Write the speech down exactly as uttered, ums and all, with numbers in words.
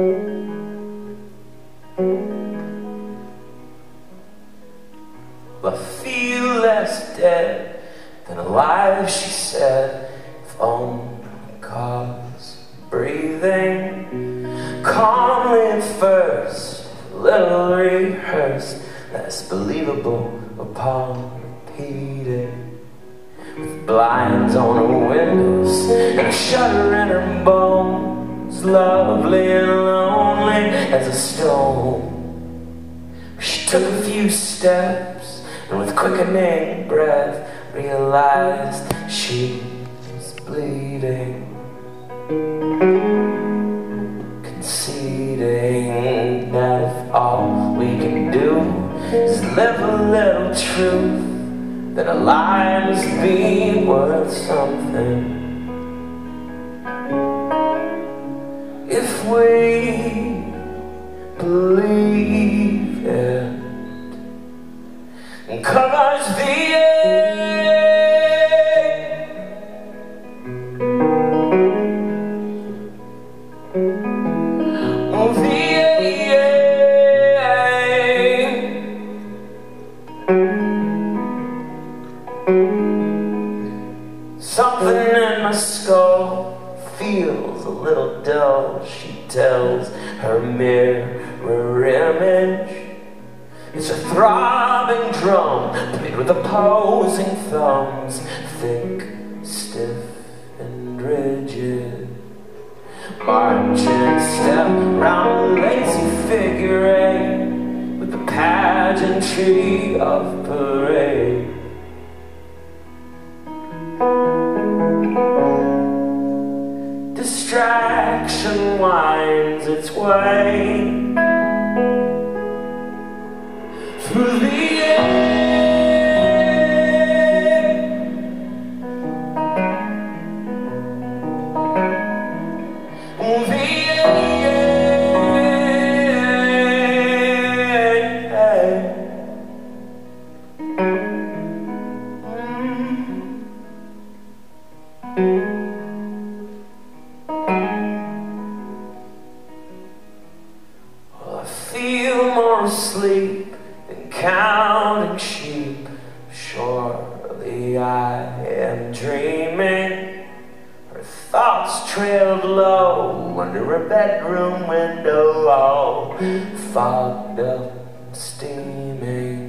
I feel less dead than alive, she said, if only cause breathing calmly first, a little rehearsed, that's believable upon repeating. With blinds on her windows and a shudder in her bones, lovely and lonely as a stone. She took a few steps and with quickening breath realized she was bleeding, conceding that if all we can do is live a little truth, then our lives be worth something. If we believe it and covers the air, oh, the air. Something in my skull feels a little dull, she tells her mirror image. It's a throbbing drum played with opposing thumbs, thick, stiff, and rigid. Marching step round lazy figure eight with the pageantry of parade. Distraction winds its way through the air, oh, the air. Well, I feel more asleep than counting sheep, surely I am dreaming. Her thoughts trailed low under her bedroom window, all fogged up and steaming.